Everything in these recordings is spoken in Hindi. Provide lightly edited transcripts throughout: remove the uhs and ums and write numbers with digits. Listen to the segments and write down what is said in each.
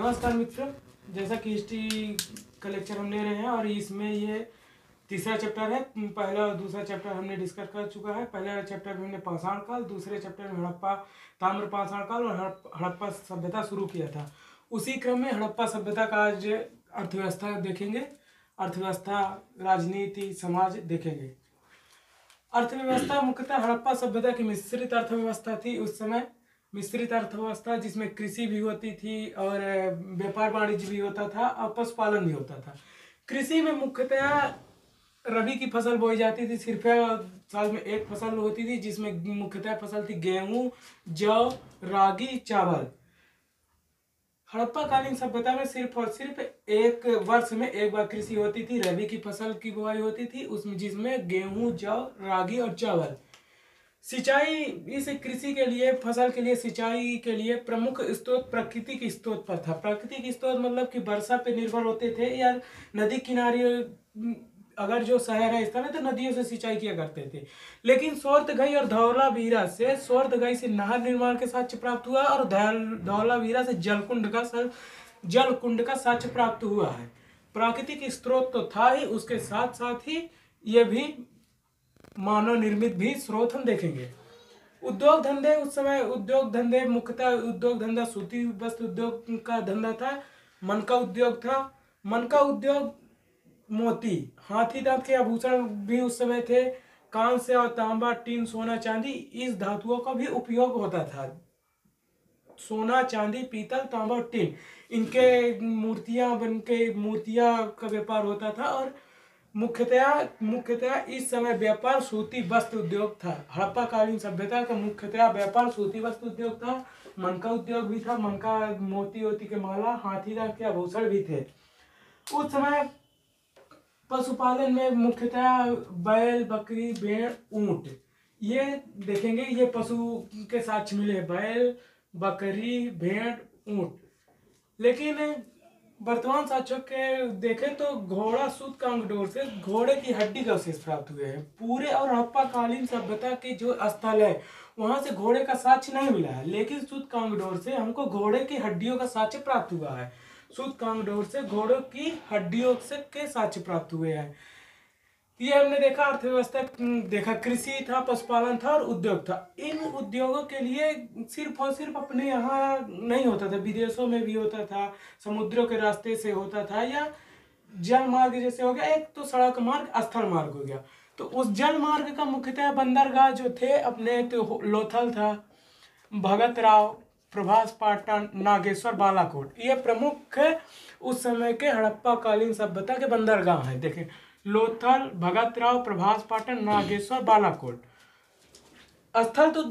नमस्कार मित्रों, जैसा कि हिस्ट्री का लेक्चर हम ले रहे हैं और इसमें ये तीसरा चैप्टर है। पहला और दूसरा चैप्टर हमने डिस्कस कर चुका है। पहला चैप्टर में हमने पाषाण काल, दूसरे चैप्टर में हड़प्पा ताम्र पाषाण काल और हड़प्पा सभ्यता शुरू किया था। उसी क्रम में हड़प्पा सभ्यता का आज अर्थव्यवस्था देखेंगे, अर्थव्यवस्था, राजनीति, समाज देखेंगे। अर्थव्यवस्था मुख्यतः हड़प्पा सभ्यता की मिश्रित अर्थव्यवस्था थी। उस समय मिश्रित अर्थव्यवस्था जिसमें कृषि भी होती थी और व्यापार वाणिज्य भी होता था और पशुपालन भी होता था। कृषि में मुख्यतः रबी की फसल बोई जाती थी, सिर्फ साल में एक फसल होती थी जिसमें मुख्यतः फसल थी गेहूं, जौ, रागी, चावल। हड़प्पा कालीन सभ्यता में सिर्फ और सिर्फ एक वर्ष में एक बार कृषि होती थी, रबी की फसल की बुआई होती थी उसमें, जिसमें गेहूं, जौ, रागी और चावल। सिंचाई इस कृषि के लिए, फसल के लिए, सिंचाई के लिए प्रमुख स्रोत प्रकृति के स्रोत पर था। प्रकृति के स्रोत मतलब कि वर्षा पर निर्भर होते थे या नदी किनारे, अगर जो शहर है स्थान है तो नदियों से सिंचाई किया करते थे। लेकिन सोर्थगई और धौलावीरा से, सोर्थगई से नहर निर्माण के साक्ष्य प्राप्त हुआ और धौलावीरा से जल कुंड का साक्ष्य प्राप्त हुआ है। प्राकृतिक स्रोत तो था ही, उसके साथ साथ ही ये भी मानव निर्मित भी स्रोत हम देखेंगे। उद्योग धंधे, उस समय उद्योग धंधे मुख्यतः उद्योग धंधा सूती वस्त्र उद्योग का धंधा था, मन का उद्योग, मोती, हाथी दांत के आभूषण भी उस समय थे। कांस्य और तांबा, टीन, सोना, चांदी, इस धातुओं का भी उपयोग होता था। सोना, चांदी, पीतल, तांबा और टीन, इनके मूर्तियां का व्यापार होता था और मुख्यतया इस समय व्यापार सूती वस्त्र उद्योग था। हड़प्पा कालीन सभ्यता का मुख्यतया व्यापार सूती वस्त्र उद्योग था। मनका उद्योग भी था, मनका मोती वोती के माला, हाथी दांत के आभूषण भी थे। उस समय पशुपालन में मुख्यतः बैल, बकरी, भेड़, ऊंट, ये देखेंगे, ये पशु के साक्ष्य मिले, बैल, बकरी, भेड़, ऊंट। लेकिन वर्तमान साक्ष्यों के देखें तो घोड़ा, सूत कांग डोर से घोड़े की हड्डी का अवशेष प्राप्त हुए हैं। पूरे और हड़प्पा कालीन सभ्यता के जो स्थल है वहाँ से घोड़े का साक्ष्य नहीं मिला है, लेकिन सूत कांग डोर से हमको घोड़े की हड्डियों का साक्ष्य प्राप्त हुआ है। सूतकांगडोर से घोड़ों की हड्डियों से के साक्ष्य प्राप्त हुए हैं। ये हमने देखा अर्थव्यवस्था, देखा कृषि था, पशुपालन था और उद्योग था। इन उद्योगों के लिए सिर्फ और सिर्फ अपने यहाँ नहीं होता था, विदेशों में भी होता था, समुद्रों के रास्ते से होता था या जल मार्ग जैसे हो गया। एक तो सड़क मार्ग, स्थल मार्ग हो गया। तो उस जल मार्ग का मुख्यतः बंदरगाह जो थे अपने, तो लोथल था, भगत राव, प्रभास पाटन, नागेश्वर, बालाकोट, ये प्रमुख उस समय के हड़प्पा कालीन सभ्यता के बंदरगाह हैं। देखें, लोथल, भगत राव, प्रभास पाटन, नागेश्वर, बालाकोट। स्थल तो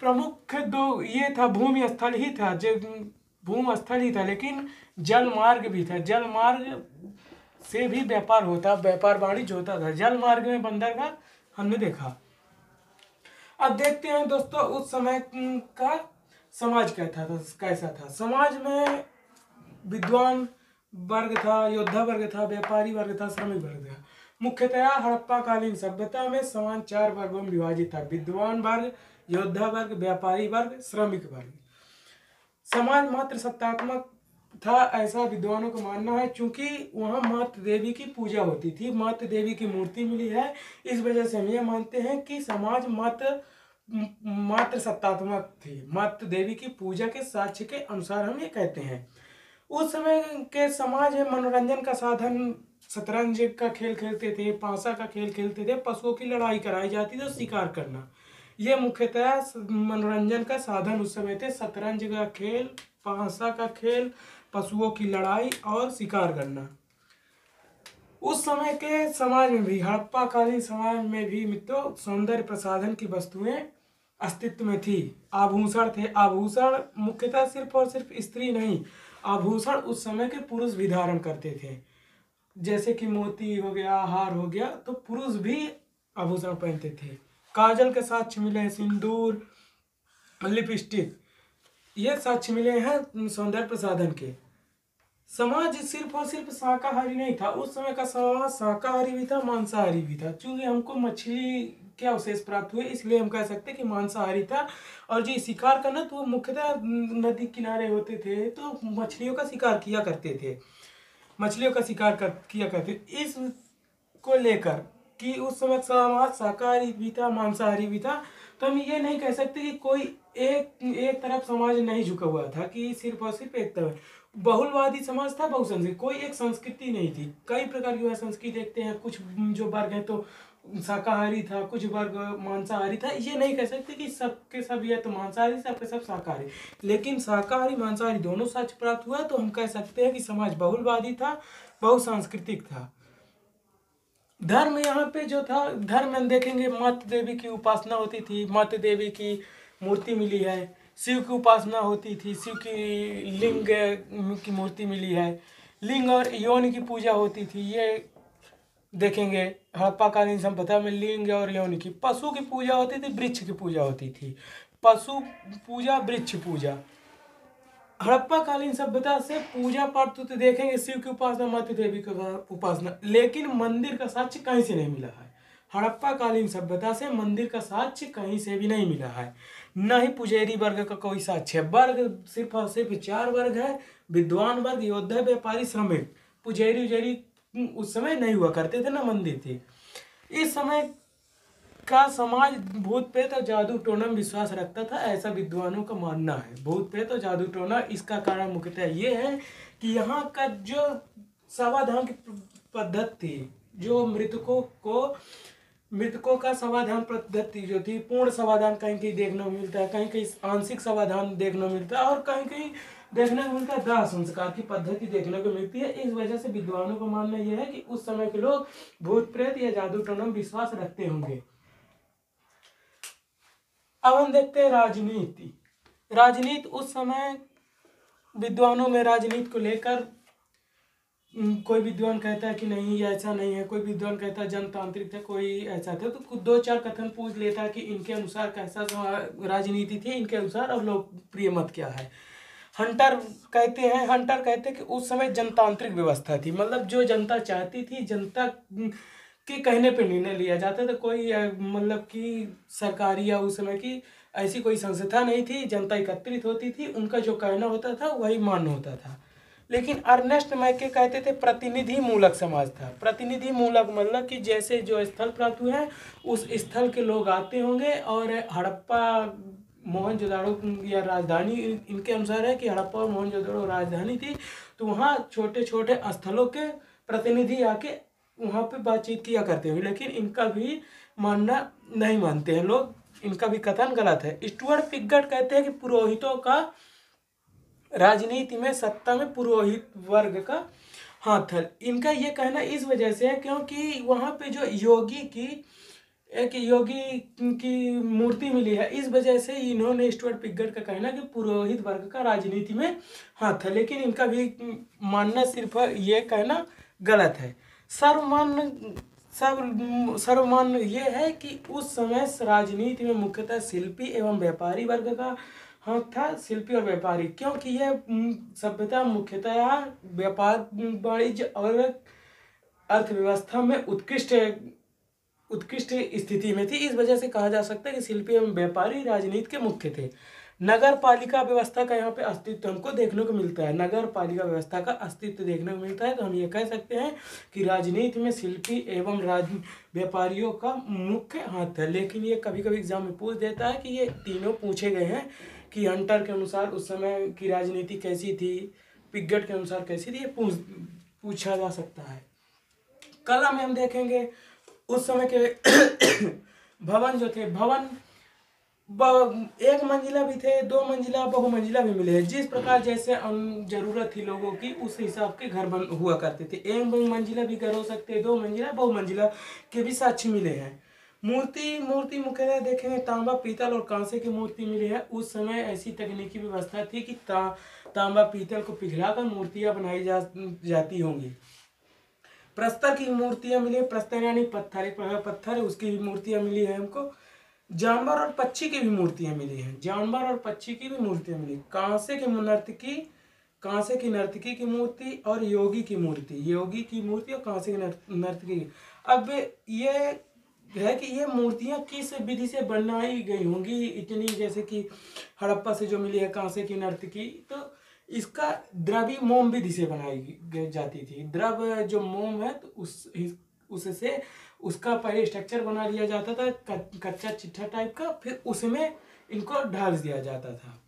प्रमुख दो ये था, भूमि स्थल ही था, जो भूमि स्थल ही था, लेकिन जल मार्ग भी था। जल मार्ग से भी व्यापार होता, व्यापार वाणिज्य होता था। जल मार्ग में बंदरगाह हमने देखा। अब देखते हैं दोस्तों उस समय का समाज कैसा था। समाज में विद्वान वर्ग था, योद्धा वर्ग था, व्यापारी वर्ग था, श्रमिक वर्ग था। मुख्यतया हड़प्पा कालीन सभ्यता में समाज चार वर्गों में विभाजित था, विद्वान वर्ग, योद्धा वर्ग, व्यापारी वर्ग, श्रमिक वर्ग। समाज मात्र सत्तात्मक था, ऐसा विद्वानों को मानना है, क्योंकि वहाँ मातृ देवी की पूजा होती थी, मातृ देवी की मूर्ति मिली है। इस वजह से हम ये मानते हैं कि समाज मात्र सत्तात्मक थी, मातृ देवी की पूजा के साक्ष्य के अनुसार हम ये कहते हैं। उस समय के समाज में मनोरंजन का साधन, शतरंज का खेल खेलते थे, पासा का खेल खेलते थे, पशुओं की लड़ाई कराई जाती थी, शिकार करना, ये मुख्यतः मनोरंजन का साधन उस समय थे। शतरंज का खेल, पासा का खेल, पशुओं की लड़ाई और शिकार करना। उस समय के समाज में भी, हड़प्पा कालीन समाज में भी मित्रों, सौंदर्य प्रसाधन की वस्तुएं अस्तित्व में थी। आभूषण थे, आभूषण मुख्यतः सिर्फ और सिर्फ स्त्री नहीं, आभूषण उस समय के पुरुष भी धारण करते थे, जैसे कि मोती हो गया, हार हो गया, तो पुरुष भी आभूषण पहनते थे। काजल के साक्ष्य मिले हैं, सिंदूर, लिपस्टिक, ये साक्ष्य मिले हैं सौंदर्य प्रसाधन के। समाज सिर्फ और सिर्फ शाकाहारी नहीं था, उस समय का समाज शाकाहारी भी था, मांसाहारी भी था, क्योंकि हमको मछली के अवशेष प्राप्त हुए, इसलिए हम कह सकते हैं कि मांसाहारी था। और जो शिकार करना तो वो मुख्यतः नदी किनारे होते थे, तो मछलियों का शिकार किया करते थे, इसको लेकर कि उस समय समाज शाकाहारी भी था मांसाहारी भी था। तो हम ये नहीं कह सकते कि कोई एक तरफ समाज नहीं झुका हुआ था कि सिर्फ और सिर्फ एक तरफ। बहुलवादी समाज था, बहुसंस्कृति, कोई एक संस्कृति नहीं थी, कई प्रकार की संस्कृति देखते हैं। कुछ जो वर्ग है तो शाकाहारी था, कुछ वर्ग मांसाहारी था। ये नहीं कह सकते कि सबके सब या तो मांसाहारी सबके सब शाकाहारी, लेकिन शाकाहारी मांसाहारी दोनों सच प्राप्त हुआ। तो हम कह सकते हैं कि समाज बहुलवादी था, बहुसांस्कृतिक था। धर्म यहाँ पे जो था, धर्म हम देखेंगे मातृ देवी की उपासना होती थी, मातृ देवी की मूर्ति मिली है। शिव की उपासना होती थी, शिव की लिंग की मूर्ति मिली है। लिंग और यौन की पूजा होती थी, ये देखेंगे हड़प्पाकालीन सभ्यता में लिंग और यौन की। पशु की पूजा होती थी, वृक्ष की पूजा होती थी, पशु पूजा वृक्ष पूजा। हड़प्पाकालीन सभ्यता से पूजा पाठ तो देखेंगे शिव की उपासना, मातृ देवी की उपासना, लेकिन मंदिर का साक्ष्य कहीं से नहीं मिला है। हड़प्पाकालीन सभ्यता से मंदिर का साक्ष्य कहीं से भी नहीं मिला है, न ही पुजारी वर्ग का कोई साक्ष्य। वर्ग सिर्फ और सिर्फ चार वर्ग है, विद्वान वर्ग, योद्धा, व्यापारी, श्रमिक। पुजारी उजारी उस समय नहीं हुआ करते थे, न मंदिर थी। इस समय का समाज भूत प्रेत और जादू टोना में विश्वास रखता था, ऐसा विद्वानों का मानना है। भूत प्रेत और जादू टोना, इसका कारण मुख्यतः ये है कि यहाँ का जो समाधान की पद्धति थी, जो मृतकों का समाधान पद्धति जो थी, पूर्ण समाधान कहीं कहीं देखने को मिलता है, कहीं कहीं आंशिक समाधान देखने को मिलता है, और कहीं कहीं देखने को मिलता है दाह संस्कार की पद्धति देखने को मिलती है। इस वजह से विद्वानों का मानना यह है कि उस समय के लोग भूत प्रेत या जादू टोना में विश्वास रखते होंगे। अब हम देखते हैं राजनीति। राजनीति उस समय विद्वानों में राजनीति को लेकर कोई विद्वान कहता है कि नहीं ये ऐसा नहीं है, कोई विद्वान कहता है जनतांत्रिक था, कोई ऐसा था। तो कुछ दो चार कथन पूछ लेता है कि इनके अनुसार कैसा राजनीति थी, इनके अनुसार अब लोकप्रिय मत क्या है। हंटर कहते हैं कि उस समय जनतांत्रिक व्यवस्था थी, मतलब जो जनता चाहती थी जनता के कहने पे निर्णय लिया जाता था। कोई मतलब कि सरकारी या उस समय की ऐसी कोई संस्था नहीं थी, जनता एकत्रित होती थी, उनका जो कहना होता था वही मान्य होता था। लेकिन अर्नेस्ट मैके कहते थे प्रतिनिधि मूलक समाज था। प्रतिनिधि मूलक मतलब कि जैसे जो स्थल प्राप्त हुए हैं उस स्थल के लोग आते होंगे। और हड़प्पा मोहनजोदाड़ो या राजधानी, इनके अनुसार है कि हड़प्पा और मोहनजोदाड़ो राजधानी थी, तो वहाँ छोटे छोटे स्थलों के प्रतिनिधि आके वहाँ पे बातचीत किया करते हुए। लेकिन इनका भी मानना नहीं मानते हैं लोग, इनका भी कथन गलत है। स्टुअर्ट पिगट कहते हैं कि पुरोहितों का राजनीति में सत्ता में पुरोहित वर्ग का हाथ है। इनका ये कहना इस वजह से है क्योंकि वहाँ पे जो योगी की मूर्ति मिली है, इस वजह से इन्होंने स्टुअर्ट पिगट का कहना कि पुरोहित वर्ग का राजनीति में हाथ है। लेकिन इनका भी मानना सिर्फ ये कहना गलत है। सर्वमान्य ये है कि उस समय राजनीति में मुख्यतः शिल्पी एवं व्यापारी वर्ग का हाँ था, शिल्पी और व्यापारी, क्योंकि यह सभ्यता मुख्यतः व्यापार वाणिज्य और अर्थव्यवस्था में उत्कृष्ट स्थिति में थी। इस वजह से कहा जा सकता है कि शिल्पी एवं व्यापारी राजनीति के मुख्य थे। नगर पालिका व्यवस्था का यहाँ पे अस्तित्व हमको देखने को मिलता है, नगर पालिका व्यवस्था का अस्तित्व देखने को मिलता है। तो हम ये कह सकते हैं कि राजनीति में शिल्पी एवं व्यापारियों का मुख्य हाथ है। लेकिन ये कभी कभी एग्जाम में पूछ देता है कि ये तीनों पूछे गए हैं कि हंटर के अनुसार उस समय की राजनीति कैसी थी, पिगट के अनुसार कैसी थी, ये पूछा जा सकता है। कला में हम देखेंगे उस समय के भवन जो थे, भवन एक मंजिला भी थे, दो मंजिला, बहुमंजिला भी मिले हैं। जिस प्रकार जैसे जरूरत थी लोगों की उस हिसाब के घर बन हुआ करते थे। एक मंजिला भी घर हो सकते हैं, दो मंजिला, बहुमंजिला के भी साक्ष्य मिले हैं। मूर्ति मुख्यतः देखेंगे तांबा, पीतल और कांसे की मूर्ति मिली है। उस समय ऐसी तकनीकी व्यवस्था थी कि तांबा पीतल को पिघलाकर मूर्तियाँ बनाई जाती होंगी। प्रस्तर की मूर्तियाँ मिली है, प्रस्तर यानी पत्थर, उसकी भी मूर्तियाँ मिली है हमको। जानवर और पक्षी की भी मूर्तियाँ मिली हैं, कांसे की नर्तकी, की मूर्ति और योगी की मूर्ति, और कांसे की नर्तकी। अब ये है कि ये मूर्तियाँ किस विधि से बनाई गई होंगी इतनी, जैसे कि हड़प्पा से जो मिली है कांसे की नर्तकी, तो इसका द्रवी मोम विधि से बनाई जाती थी। द्रव जो मोम है तो उससे उसका पहले स्ट्रक्चर बना लिया जाता था, कच्चा चिट्ठा टाइप का, फिर उसमें इनको ढाल दिया जाता था।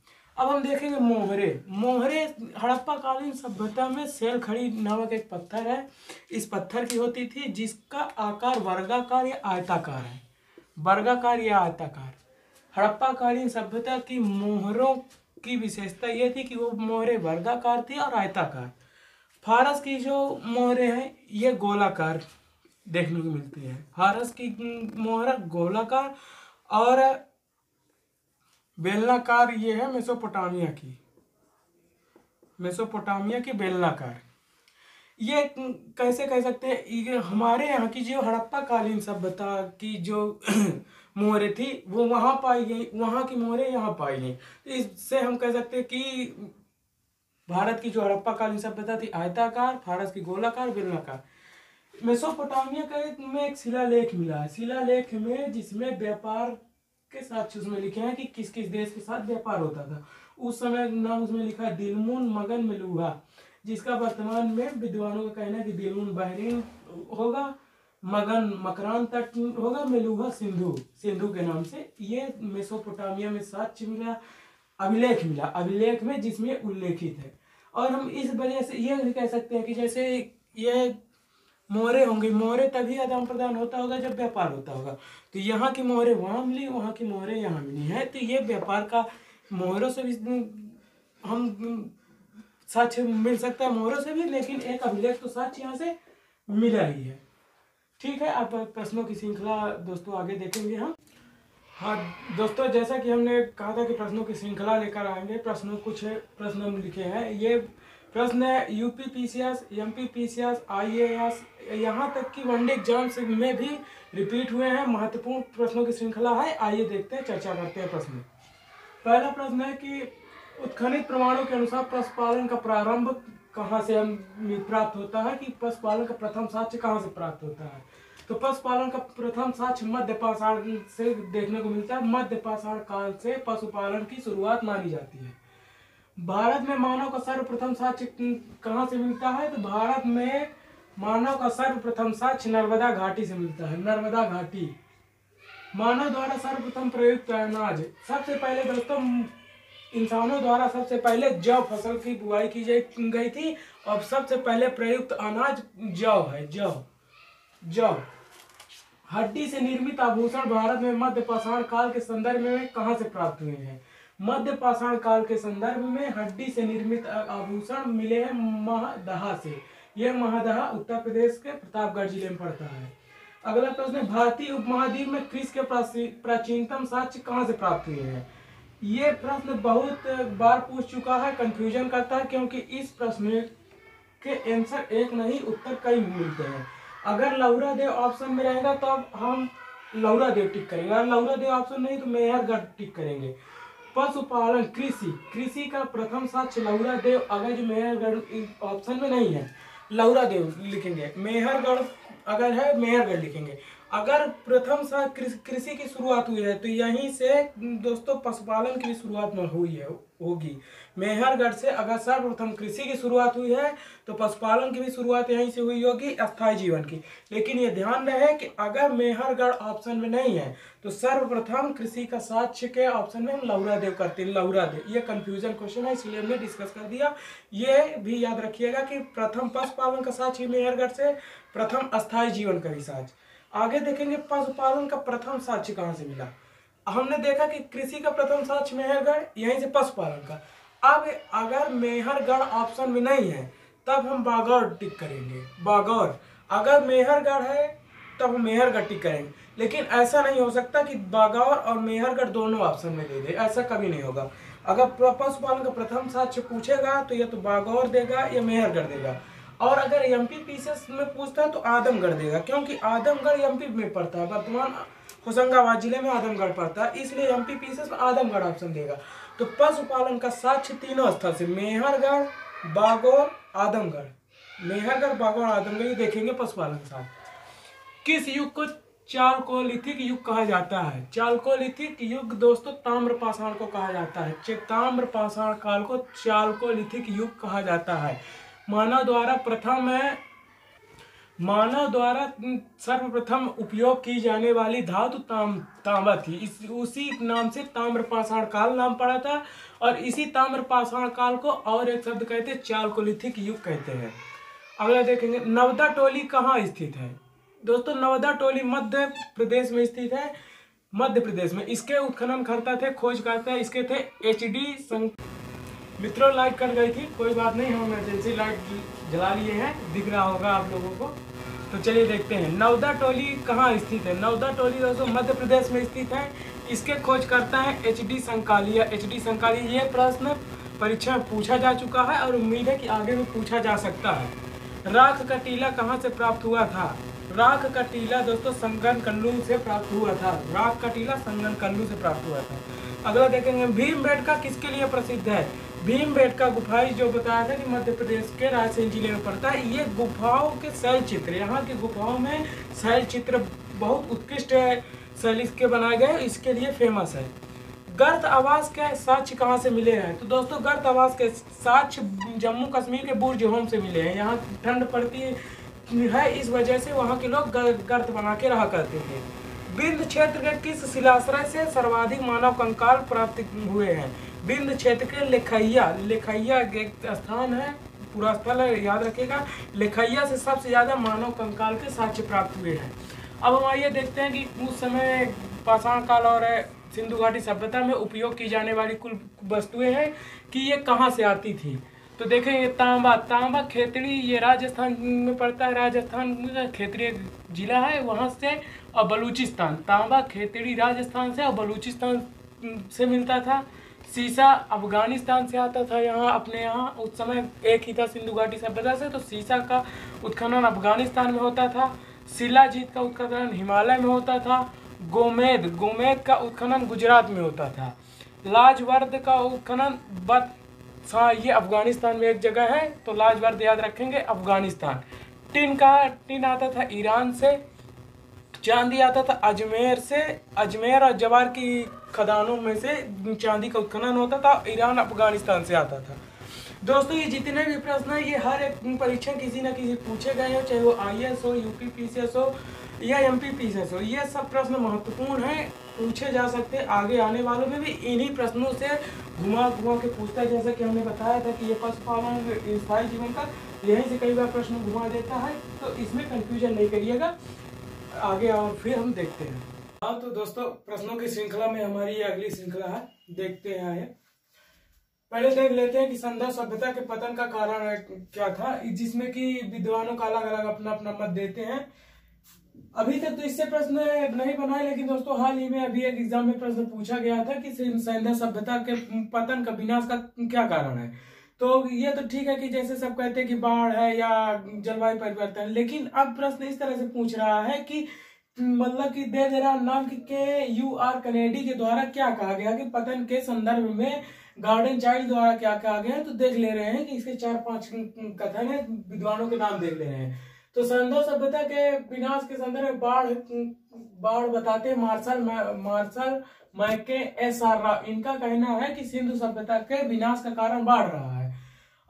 अब हम देखेंगे मोहरे। मोहरे हड़प्पा कालीन सभ्यता में सेल खड़ी नामक एक पत्थर है, इस पत्थर की होती थी जिसका आकार वर्गाकार या आयताकार है, वर्गाकार या आयताकार। हड़प्पा कालीन सभ्यता की मोहरों की विशेषता ये थी कि वो मोहरे वर्गाकार थी और आयताकार। फारस की जो मोहरे हैं ये गोलाकार देखने को मिलती है। फारस की मोहरा गोलाकार और बेलनाकार ये है मेसोपोटामिया की, मेसोपोटामिया की बेलनाकार। ये कैसे कह सकते हैं, हमारे यहाँ की जो हड़प्पा कालीन सभ्यता की जो मोहरे थी वो वहाँ पाई गई, वहाँ की मोहरे यहाँ पाई गई। इससे हम कह सकते हैं कि भारत की जो हड़प्पा कालीन सभ्यता थी आयताकार, फारस की गोलाकार, बेलनाकार। मेसोपोटामिया का में एक शिलालेख मिला है, शिलालेख में जिसमें व्यापार के साक्ष्य उसमें लिखे हैं कि किस किस देश के साथ व्यापार होता था उस समय। नाम उसमें लिखा है दिलमुन मगन मलूहा, जिसका वर्तमान में विद्वानों का कहना है कि दिलमुन बहरीन होगा, मगन मकरान तट होगा, मलूहा सिंधु, सिंधु के नाम से। ये मेसोपोटामिया में साक्ष्य मिला, अभिलेख मिला, अभिलेख में जिसमें उल्लेखित है। और हम इस वजह से ये भी कह सकते हैं कि जैसे ये मोहरे होंगे, मोहरे तभी आदान प्रदान होता होगा जब व्यापार होता होगा, तो यहाँ की मोहरे वहाँ मिली, वहाँ की मोहरे यहाँ मिली है। तो ये व्यापार का मोहरों से भी हम साक्ष्य मिल सकता है, मोहरों से भी, लेकिन एक अभिलेख तो साक्ष्य यहाँ से मिला ही है। ठीक है, आप प्रश्नों की श्रृंखला दोस्तों आगे देखेंगे हम। हाँ दोस्तों, जैसा कि हमने कहा था कि प्रश्नों की श्रृंखला लेकर आएंगे, प्रश्नों कुछ प्रश्न लिखे हैं। ये प्रश्न है यूपीपीसीएस, एमपीपीसीएस, आईएएस, यहाँ तक कि वनडे एग्जाम्स में भी रिपीट हुए हैं। महत्वपूर्ण प्रश्नों की श्रृंखला है, आइए देखते हैं, चर्चा करते हैं प्रश्न। पहला प्रश्न है कि उत्खनित प्रमाणों के अनुसार पशुपालन का प्रारंभ कहाँ से हम प्राप्त होता है, कि पशुपालन का प्रथम साक्ष्य कहाँ से प्राप्त होता है। तो पशुपालन का प्रथम साक्ष्य मध्य पाषाण से देखने को मिलता है। मध्य पाषाण काल से पशुपालन की शुरुआत मानी जाती है। भारत में मानव का सर्वप्रथम साक्ष्य कहाँ से मिलता है, तो भारत में मानव का सर्वप्रथम साक्ष्य नर्मदा घाटी से मिलता है। नर्मदा घाटी, मानव द्वारा सर्वप्रथम प्रयुक्त अनाज। सबसे पहले दोस्तों इंसानों द्वारा सबसे पहले जौ फसल की बुआई की गई थी और सबसे पहले प्रयुक्त अनाज जौ है, जौ। जौ हड्डी से निर्मित आभूषण भारत में मध्य पाषाण काल के संदर्भ में कहाँ से प्राप्त हुए हैं। मध्य पाषाण काल के संदर्भ में हड्डी से निर्मित आभूषण मिले हैं महादहा से। यह महादहा उत्तर प्रदेश के प्रतापगढ़ जिले में पड़ता है। अगला प्रश्न है भारतीय उपमहाद्वीप में कृषि के प्राचीनतम साक्ष्य कहाँ से प्राप्त हुए हैं। ये प्रश्न बहुत बार पूछ चुका है, कंफ्यूजन करता है, क्योंकि इस प्रश्न के आंसर एक नहीं उत्तर कई मिलते हैं। अगर लहुरा देव ऑप्शन में रहेगा तो अब हम लहुरा देव टिक करेंगे, अगर लहुरा देव ऑप्शन नहीं तो मेहरगढ़ टिक करेंगे। पशुपालन कृषि, कृषि का प्रथम साक्ष्य लहुरा देव, अगर जो मेहरगढ़ ऑप्शन में नहीं है लहुरा देव लिखेंगे, मेहरगढ़ अगर है मेहरगढ़ लिखेंगे। अगर प्रथम साक्ष्य कृषि की शुरुआत हुई है तो यहीं से दोस्तों पशुपालन की शुरुआत में हुई है होगी, मेहरगढ़ से। अगर सर्वप्रथम कृषि की शुरुआत हुई है तो पशुपालन की भी शुरुआत यहीं से हुई होगी, अस्थायी जीवन की। लेकिन ये ध्यान रहे कि अगर मेहरगढ़ ऑप्शन में नहीं है तो सर्वप्रथम कृषि का साक्ष्य के ऑप्शन में हम लहुरा देव करते हैं, लहुरा देव। ये कंफ्यूजन क्वेश्चन है, इसलिए हमने डिस्कस कर दिया। ये भी याद रखिएगा कि प्रथम पशुपालन का साक्ष्य मेहरगढ़ से, प्रथम अस्थायी जीवन का भी साक्ष्य। आगे देखेंगे पशुपालन का प्रथम साक्ष्य कहाँ से मिला। हमने देखा कि कृषि का प्रथम साक्ष्य मेहरगढ़, यहीं से पशुपालन का। अब अगर मेहरगढ़ ऑप्शन में नहीं है तब हम बागौर टिक करेंगे, बागौर। अगर मेहरगढ़ है तब हम मेहरगढ़ टिक करेंगे, लेकिन ऐसा नहीं हो सकता कि बागौर और मेहरगढ़ दोनों ऑप्शन में दे दे, ऐसा कभी नहीं होगा। अगर पशुपालन का प्रथम साक्ष्य पूछेगा तो या तो बागौर देगा या मेहरगढ़ देगा, और अगर एमपीपीसीएस में पूछता है तो आदमगढ़ देगा, क्योंकि आदमगढ़ एमपी में पड़ता है। वर्तमान होशंगाबाद जिले में आदमगढ़ पड़ता है, इसलिए एमपीपीसीएस में आदमगढ़ ऑप्शन देगा। तो पशुपालन का साक्ष्य तीनों स्थल से, मेहरगढ़, बागौर, आदमगढ़। मेहरगढ़, बागौर, आदमगढ़, ये देखेंगे पशुपालन के साथ। किस युग को चालकोलिथिक युग कहा जाता है। चालकोलिथिक युग दोस्तों ताम्र पाषाण को कहा जाता है। ताम्र पाषाण काल को चालकोलिथिक युग कहा जाता है। मानव द्वारा सर्वप्रथम उपयोग की जाने वाली धातु तांबा थी। उसी नाम से ताम्रपाषाण काल नाम पड़ा था और इसी ताम्रपाषाण काल को और एक शब्द कहते हैं चालकोलिथिक युग कहते हैं। अगला देखेंगे नवदा टोली कहाँ स्थित है। दोस्तों नवदा टोली मध्य प्रदेश में स्थित है। मध्य प्रदेश में इसके उत्खननकर्ता थे, खोजकर्ता इसके थे HD मित्रों लाइट कट गई थी, कोई बात नहीं, हम इमरजेंसी लाइट जला लिए हैं, दिख रहा होगा आप लोगों को। तो चलिए देखते हैं नवदा टोली कहाँ स्थित है। नवदा टोली दोस्तों मध्य प्रदेश में स्थित है। इसके खोजकर्ता है HD संकालिया। HD संकालिया ये प्रश्न परीक्षा में पूछा जा चुका है और उम्मीद है कि आगे भी पूछा जा सकता है। राख का टीला कहाँ से प्राप्त हुआ था। राख का टीला दोस्तों संगन कल्लू से प्राप्त हुआ था। राख का टीला संगन कल्लू से प्राप्त हुआ था। अगला देखेंगे भीमबेटका किसके लिए प्रसिद्ध है। भीमबेटका गुफाएं जो बताया था कि मध्य प्रदेश के रायसेन जिले में पड़ता है। ये गुफाओं के शैल चित्र, यहाँ की गुफाओं में शैल चित्र बहुत उत्कृष्ट शैली के बनाए गए, इसके लिए फेमस है। गर्त आवास के साक्ष्य कहाँ से मिले हैं। तो दोस्तों गर्त आवास के साक्ष्य जम्मू कश्मीर के बुर्ज होम से मिले हैं। यहाँ ठंड पड़ती है, इस वजह से वहाँ के लोग गर्त बना के रहा करते थे। बिंद क्षेत्र के किस शिलाश्रय से सर्वाधिक मानव कंकाल प्राप्त हुए हैं। बिंद क्षेत्र के लेखैया एक स्थान है, पूरा स्थल है, याद रखेगा। लेखैया से सबसे ज़्यादा मानव कंकाल के साक्ष्य प्राप्त हुए हैं। अब हम आइए देखते हैं कि उस समय पाषाण काल और सिंधु घाटी सभ्यता में उपयोग की जाने वाली कुल वस्तुएं हैं कि ये कहाँ से आती थी। तो देखेंगे तांबा खेतड़ी ये राजस्थान में पड़ता है। राजस्थान का खेतड़ी जिला है, वहाँ से और बलूचिस्तान, तांबा खेतड़ी राजस्थान से और बलूचिस्तान से मिलता था। शीशा अफगानिस्तान से आता था। यहाँ अपने यहाँ उस समय एक ही था सिंधु घाटी सभ्यता से, तो शीशा का उत्खनन अफगानिस्तान में होता था। शिलाजीत का उत्खनन हिमालय में होता था। गोमेद का उत्खनन गुजरात में होता था। लाजवर्द का उत्खनन ये अफगानिस्तान में एक जगह है, तो लाजवर्द याद रखेंगे अफगानिस्तान। टिन आता था ईरान से। चांदी आता था अजमेर से। अजमेर और जवार की खदानों में से चांदी का उत्खनन होता था। ईरान अफगानिस्तान से आता था। दोस्तों ये जितने भी प्रश्न हैं ये हर एक परीक्षा किसी न किसी पूछे गए हैं, चाहे वो IAS हो, UPPCS हो या MPPCS हो। ये सब प्रश्न महत्वपूर्ण हैं, पूछे जा सकते हैं। आगे आने वालों में भी इन्हीं प्रश्नों से घुमा के पूछता है, जैसा कि हमने बताया था कि ये पशुपालन स्थायी जीवन का यहीं से कई बार प्रश्न घुमा देता है, तो इसमें कंफ्यूजन नहीं करिएगा। आगे और फिर हम देखते हैं। हाँ तो दोस्तों प्रश्नों की श्रृंखला में हमारी अगली श्रृंखला है, देखते हैं। पहले देख लेते हैं कि संदर्भ सभ्यता के पतन का कारण क्या था, जिसमें कि विद्वानों का अलग अलग अपना अपना मत देते हैं। अभी तक तो इससे प्रश्न नहीं बनाए, लेकिन दोस्तों हाल ही में अभी एक एग्जाम में प्रश्न पूछा गया था कि सिंधु सभ्यता के पतन का विनाश का क्या कारण है। तो ये तो ठीक है कि जैसे सब कहते हैं कि बाढ़ है या जलवायु परिवर्तन, लेकिन अब प्रश्न इस तरह से पूछ रहा है कि मतलब कि देर नाम के UR कनेडी के द्वारा क्या कहा गया कि पतन के संदर्भ में गार्डन चाइल्ड द्वारा क्या कहा गया। तो देख ले रहे हैं कि इसके 4-5 कथन है, विद्वानों के नाम देख ले रहे हैं। तो सिंधु सभ्यता के विनाश के संदर्भ में बाढ़ बताते हैं मार्शल मैके SR राव। इनका कहना है कि सिंधु सभ्यता के विनाश का कारण बाढ़ रहा है।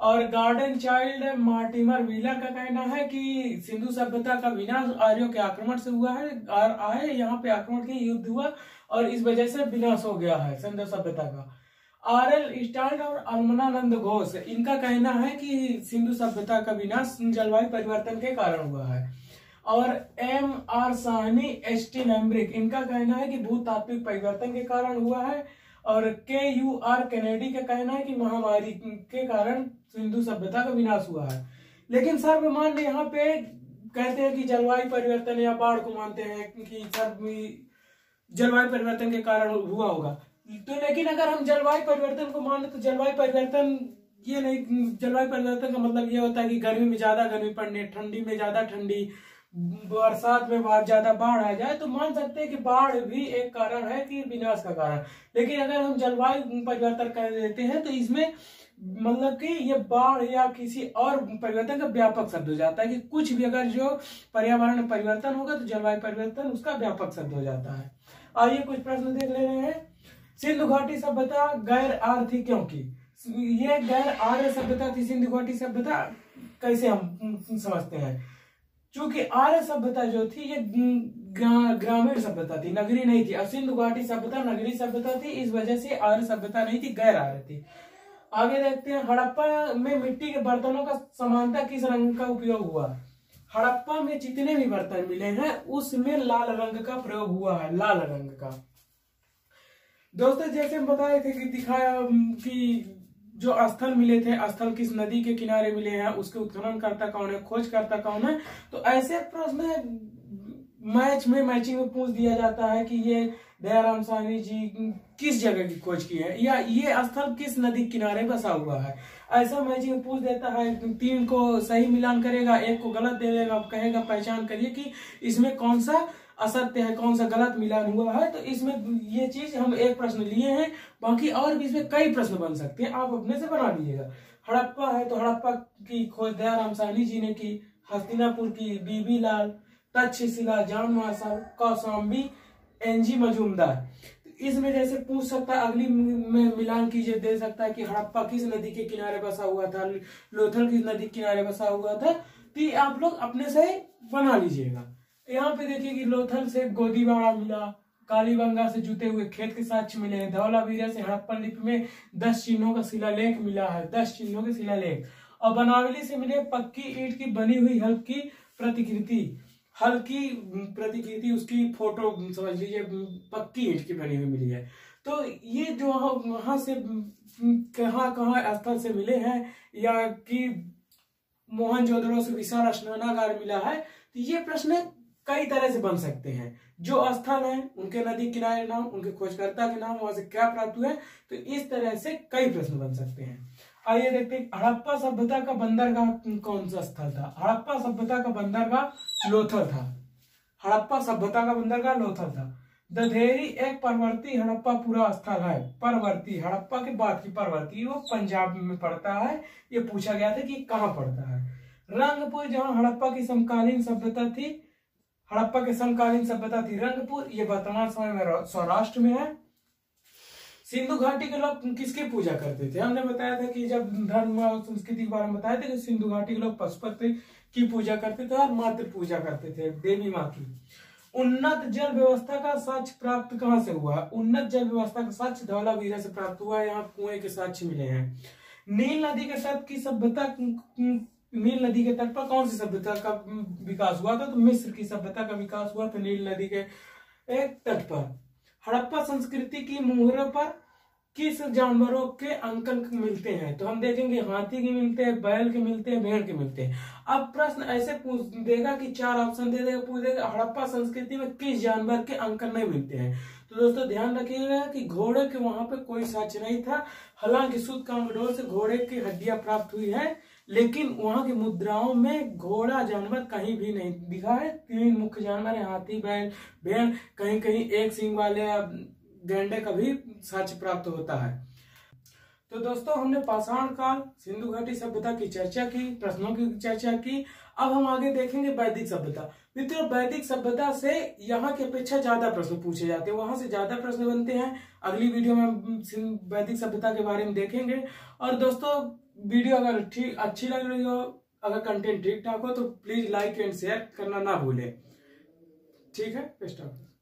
और गार्डन चाइल्ड मार्टिमर व्हीलर का कहना है कि सिंधु सभ्यता का विनाश आर्यों के आक्रमण से हुआ है। आए यहाँ पे आक्रमण के युद्ध हुआ और इस वजह से विनाश हो गया है सिंधु सभ्यता का। RL स्टार्ट और अमनानंद घोष, इनका कहना है कि सिंधु सभ्यता का विनाश जलवायु परिवर्तन के कारण हुआ है। और MR साहनी ST नैम्ब्रिक, इनका कहना है कि भूतात्विक परिवर्तन के कारण हुआ है। और KUR कैनेडी का कहना है कि महामारी के कारण सिंधु सभ्यता का विनाश हुआ है। लेकिन सर्वमान्य यहाँ पे कहते हैं कि जलवायु परिवर्तन या बाढ़ को मानते हैं कि सब जलवायु परिवर्तन के कारण हुआ होगा। तो लेकिन अगर हम जलवायु परिवर्तन को माने तो जलवायु परिवर्तन ये नहीं, जलवायु परिवर्तन का मतलब ये होता है कि गर्मी में ज्यादा गर्मी पड़ने, ठंडी में ज्यादा ठंडी, बरसात में बहुत ज्यादा बाढ़ आ जाए, तो मान सकते हैं कि बाढ़ भी एक कारण है कि विनाश का कारण। लेकिन अगर हम जलवायु परिवर्तन कर देते हैं तो इसमें मतलब कि ये बाढ़ या किसी और परिवर्तन का व्यापक शब्द हो जाता है कि कुछ भी अगर जो पर्यावरण परिवर्तन होगा तो जलवायु परिवर्तन उसका व्यापक शब्द हो जाता है। आइए कुछ प्रश्न देख ले रहे हैं। सिंधु घाटी सभ्यता गैर आर्य थी क्योंकि? ये गैर आर्य सभ्यता थी सिंधु घाटी सभ्यता, कैसे हम समझते हैं? चूंकि आर्य सभ्यता जो थी ये ग्रामीण सभ्यता थी, नगरी नहीं थी। सिंधु घाटी सभ्यता नगरी सभ्यता थी, इस वजह से आर्य सभ्यता नहीं थी, गैर आर्य थी। आगे देखते हैं, हड़प्पा में मिट्टी के बर्तनों का समानता किस रंग का उपयोग हुआ? हड़प्पा में जितने भी बर्तन मिले हैं उसमें लाल रंग का प्रयोग हुआ है, लाल रंग का। दोस्तों जैसे हम बताए थे कि दिखाया कि जो स्थल मिले थे, स्थल किस नदी के किनारे मिले हैं, उसके उत्खननकर्ता कौन है, खोजकर्ता कौन है। तो ऐसे प्रश्न मैचिंग में पूछ दिया जाता है कि ये दयाराम साहनी जी किस जगह की खोज की है या ये स्थल किस नदी किनारे बसा हुआ है। ऐसा मैचिंग में पूछ देता है, तीन को सही मिलान करेगा, एक को गलत दे देगा, कहेगा पहचान करिए कि इसमें कौन सा असत्य है, कौन सा गलत मिलान हुआ है। तो इसमें ये चीज हम एक प्रश्न लिए हैं, बाकी और भी इसमें कई प्रश्न बन सकते हैं, आप अपने से बना लीजिएगा। हड़प्पा है तो हड़प्पा की खोज दयाराम साहनी जी ने की, हस्तिनापुर की बीबी लाल, तक्षशिला, जान महासाव, कौशाम्बी, एनजी मजूमदार। इसमें जैसे पूछ सकता है, अगली में मिलान कीजिए दे सकता है कि हड़प्पा किस नदी के किनारे बसा हुआ था, लोथल किस नदी किनारे बसा हुआ था। तो आप लोग अपने से बना लीजिएगा। यहाँ पे देखिए कि लोथल से गोदीवाड़ा मिला, कालीबंगा से जुटे हुए खेत के साक्ष्य मिले हैं, धौलावीरा से हड़प्पा लिपि में 10 चिन्हों का शिलालेख मिला है, 10 चिन्हों के शिलालेख। और बनावली से मिले पक्की ईंट की बनी हुई हल्की प्रतिकृति, हल्की प्रतिकृति उसकी फोटो समझ लीजिए, पक्की ईंट की बनी हुई मिली है। तो ये जो वहां से कहाँ स्थल से मिले हैं, या कि मोहनजोदड़ो से विशाल स्नानागार मिला है, तो ये प्रश्न कई तरह से बन सकते हैं। जो स्थल है उनके नदी किनारे नाम, उनके खोजकर्ता के नाम, वहां से क्या प्राप्त हुआ है, तो इस तरह से कई प्रश्न बन सकते हैं। आइए देखते हैं, हड़प्पा सभ्यता का बंदरगाह कौन सा स्थल था? हड़प्पा सभ्यता का बंदरगाह लोथल था। हड़प्पा सभ्यता का बंदरगाह लोथल था। दधेरी एक पर्वतीय हड़प्पा पूरा स्थल है, पर्वतीय हड़प्पा के बाद की पर्वतीय, वो पंजाब में पड़ता है। ये पूछा गया था कि कहाँ पड़ता है। रंगपुर जहाँ हड़प्पा की समकालीन सभ्यता थी, हड़प्पा के समकालीन सभ्यता थी रंगपुर, ये वर्तमान समय में सौराष्ट्र में है। सिंधु घाटी के लोग किसकी पूजा करते थे? हमने बताया था कि जब धर्म और संस्कृति के बारे में बताया था कि सिंधु घाटी के लोग पशुपति की पूजा करते थे और मातृ पूजा करते थे, देवी माँ की। उन्नत जल व्यवस्था का साक्ष्य प्राप्त कहाँ से हुआ? उन्नत जल व्यवस्था का साक्ष्य धौलावीरा से प्राप्त हुआ है, यहाँ कुएं के साक्ष्य मिले हैं। नील नदी के तट की सभ्यता, नील नदी के तट पर कौन सी सभ्यता का विकास हुआ था? तो मिस्र की सभ्यता का विकास हुआ था नील नदी के एक तट पर। हड़प्पा संस्कृति की मुहरों पर किस जानवरों के अंकन मिलते हैं? तो हम देखेंगे हाथी के मिलते हैं, बैल के मिलते हैं, भेड़ के मिलते हैं। अब प्रश्न ऐसे पूछ देगा कि चार ऑप्शन दे देगा, पूछ देगा हड़प्पा संस्कृति में किस जानवर के अंकन नहीं मिलते हैं। तो दोस्तों ध्यान रखिएगा कि घोड़े के वहां पे कोई साक्ष्य नहीं था, हालांकि सूत कांगड़ों से घोड़े की हड्डियां प्राप्त हुई है, लेकिन वहां की मुद्राओं में घोड़ा जानवर कहीं भी नहीं दिखा है। तीन मुख्य जानवर है हाथी, बैल, भेड़, कहीं कहीं एक सींग वाले गैंडे का भी साक्ष्य प्राप्त होता है। तो दोस्तों हमने पाषाण काल, सिंधु घाटी सभ्यता की चर्चा की, प्रश्नों की चर्चा की। अब हम आगे देखेंगे वैदिक सभ्यता। मित्रों वैदिक सभ्यता से यहाँ की अपेक्षा ज्यादा प्रश्न पूछे जाते हैं, वहां से ज्यादा प्रश्न बनते हैं। अगली वीडियो में हम वैदिक सभ्यता के बारे में देखेंगे। और दोस्तों वीडियो अगर ठीक अच्छी लग रही हो, अगर कंटेंट ठीक ठाक हो, तो प्लीज लाइक एंड शेयर करना ना भूले। ठीक है, स्टार्ट।